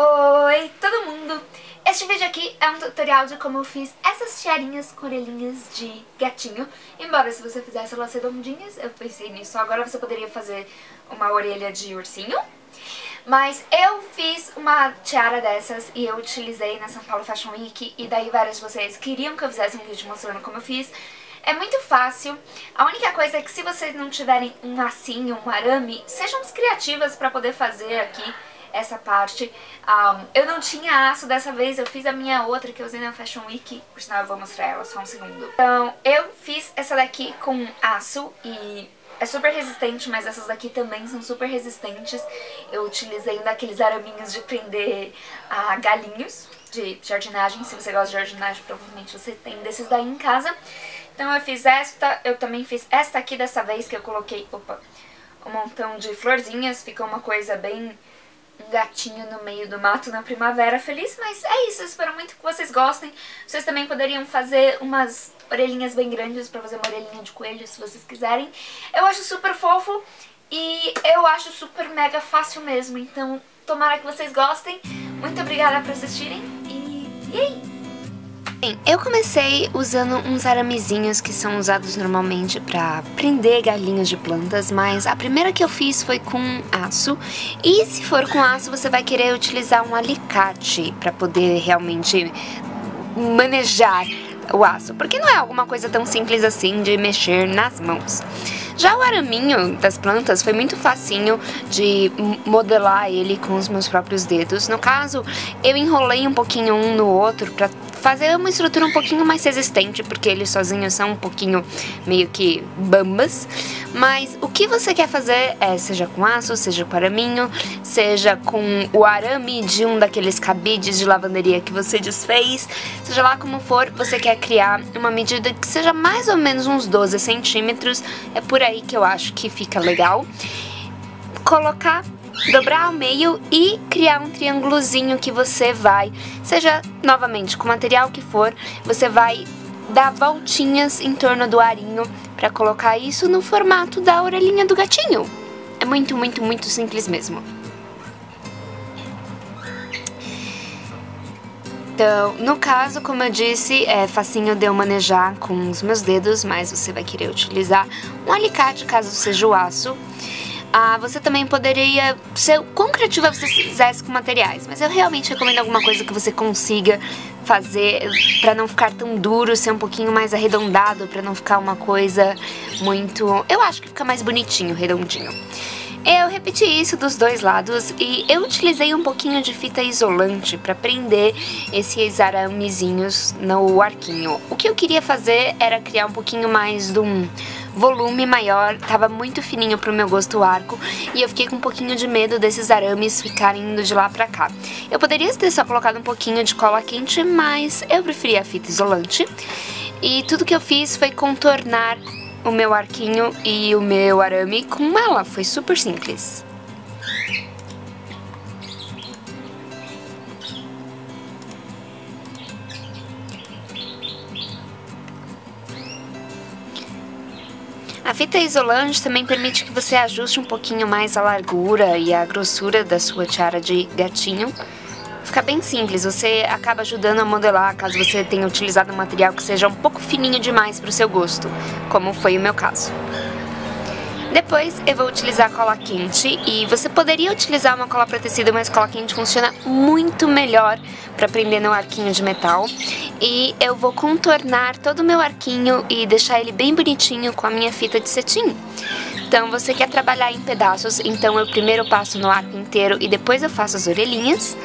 Oi, todo mundo! Este vídeo aqui é um tutorial de como eu fiz essas tiarinhas com orelhinhas de gatinho. Embora se você fizesse elas redondinhas, eu pensei nisso, agora você poderia fazer uma orelha de ursinho. Mas eu fiz uma tiara dessas e eu utilizei na São Paulo Fashion Week. E daí vários de vocês queriam que eu fizesse um vídeo mostrando como eu fiz. É muito fácil, a única coisa é que se vocês não tiverem um lacinho, um arame, sejam criativas para poder fazer aqui essa parte. Eu não tinha aço dessa vez, eu fiz a minha outra que eu usei na Fashion Week, por sinal eu vou mostrar ela, só um segundo. Então, eu fiz essa daqui com aço e é super resistente, mas essas daqui também são super resistentes. Eu utilizei um daqueles araminhos de prender galinhos de jardinagem. Se você gosta de jardinagem, provavelmente você tem desses daí em casa. Então eu fiz esta, eu também fiz esta aqui dessa vez que eu coloquei, um montão de florzinhas. Ficou uma coisa bem... um gatinho no meio do mato na primavera feliz, mas é isso, eu espero muito que vocês gostem. Vocês também poderiam fazer umas orelhinhas bem grandes pra fazer uma orelhinha de coelho, se vocês quiserem. Eu acho super fofo e eu acho super mega fácil mesmo, então tomara que vocês gostem. Muito obrigada por assistirem e aí! Bem, eu comecei usando uns aramezinhos que são usados normalmente pra prender galinhos de plantas, mas a primeira que eu fiz foi com aço. E se for com aço, você vai querer utilizar um alicate pra poder realmente manejar o aço, porque não é alguma coisa tão simples assim de mexer nas mãos. Já o araminho das plantas foi muito facinho de modelar ele com os meus próprios dedos. No caso, eu enrolei um pouquinho um no outro pra fazer uma estrutura um pouquinho mais resistente, porque eles sozinhos são um pouquinho meio que bambas. Mas o que você quer fazer é, seja com aço, seja com araminho, seja com o arame de um daqueles cabides de lavanderia que você desfez, seja lá como for, você quer criar uma medida que seja mais ou menos uns 12 centímetros. É por aí que eu acho que fica legal. Colocar, dobrar ao meio e criar um triângulozinho que você vai, seja novamente com o material que for, você vai dar voltinhas em torno do arinho pra colocar isso no formato da orelhinha do gatinho. É muito, muito, muito simples mesmo. Então, no caso, como eu disse, é facinho de eu manejar com os meus dedos, mas você vai querer utilizar um alicate caso seja o aço. Você também poderia ser quão criativa você quisesse com materiais, mas eu realmente recomendo alguma coisa que você consiga fazer pra não ficar tão duro, ser um pouquinho mais arredondado, pra não ficar uma coisa muito... eu acho que fica mais bonitinho, redondinho. Eu repeti isso dos dois lados e eu utilizei um pouquinho de fita isolante pra prender esses aramezinhos no arquinho. O que eu queria fazer era criar um pouquinho mais de um volume maior, tava muito fininho pro meu gosto o arco e eu fiquei com um pouquinho de medo desses arames ficarem indo de lá pra cá. Eu poderia ter só colocado um pouquinho de cola quente, mas eu preferi a fita isolante e tudo que eu fiz foi contornar o meu arquinho e o meu arame com ela, foi super simples. A fita isolante também permite que você ajuste um pouquinho mais a largura e a grossura da sua tiara de gatinho. Fica bem simples, você acaba ajudando a modelar caso você tenha utilizado um material que seja um pouco fininho demais para o seu gosto, como foi o meu caso. Depois eu vou utilizar cola quente e você poderia utilizar uma cola pré-tecida, mas cola quente funciona muito melhor para prender no arquinho de metal. E eu vou contornar todo o meu arquinho e deixar ele bem bonitinho com a minha fita de cetim. Então você quer trabalhar em pedaços, então eu primeiro passo no arco inteiro e depois eu faço as orelhinhas.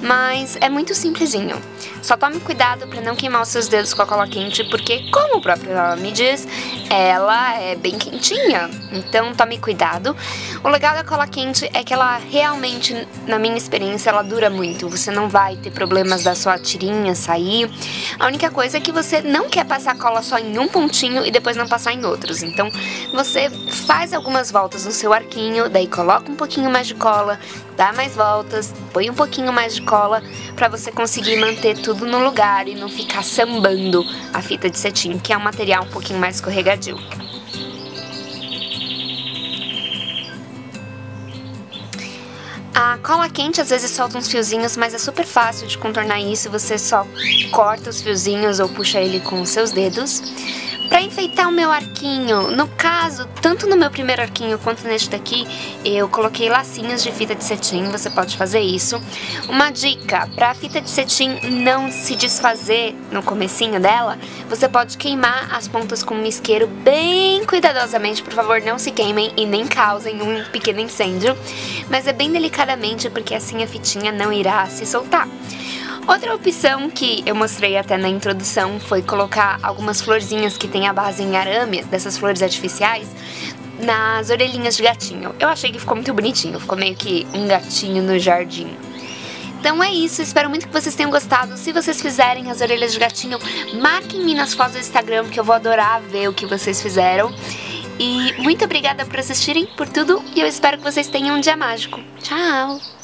Mas é muito simplesinho. Só tome cuidado pra não queimar os seus dedos com a cola quente, porque como o próprio nome diz, ela é bem quentinha. Então tome cuidado. O legal da cola quente é que ela realmente, na minha experiência, ela dura muito. Você não vai ter problemas da sua tirinha sair. A única coisa é que você não quer passar a cola só em um pontinho e depois não passar em outros. Então você faz algumas voltas no seu arquinho, daí coloca um pouquinho mais de cola, dá mais voltas, põe um pouquinho mais de cola pra você conseguir manter tudo no lugar e não ficar sambando a fita de cetim, que é um material um pouquinho mais escorregadio. A cola quente às vezes solta uns fiozinhos, mas é super fácil de contornar isso. Você só corta os fiozinhos ou puxa ele com os seus dedos. Pra enfeitar o meu arquinho, no caso, tanto no meu primeiro arquinho quanto neste daqui, eu coloquei lacinhos de fita de cetim, você pode fazer isso. Uma dica, pra fita de cetim não se desfazer no comecinho dela, você pode queimar as pontas com um isqueiro bem cuidadosamente, por favor não se queimem e nem causem um pequeno incêndio, mas é bem delicadamente porque assim a fitinha não irá se soltar. Outra opção que eu mostrei até na introdução foi colocar algumas florzinhas que tem a base em arame, dessas flores artificiais, nas orelhinhas de gatinho. Eu achei que ficou muito bonitinho, ficou meio que um gatinho no jardim. Então é isso, espero muito que vocês tenham gostado. Se vocês fizerem as orelhas de gatinho, marquem-me nas fotos do Instagram que eu vou adorar ver o que vocês fizeram. E muito obrigada por assistirem, por tudo, e eu espero que vocês tenham um dia mágico. Tchau!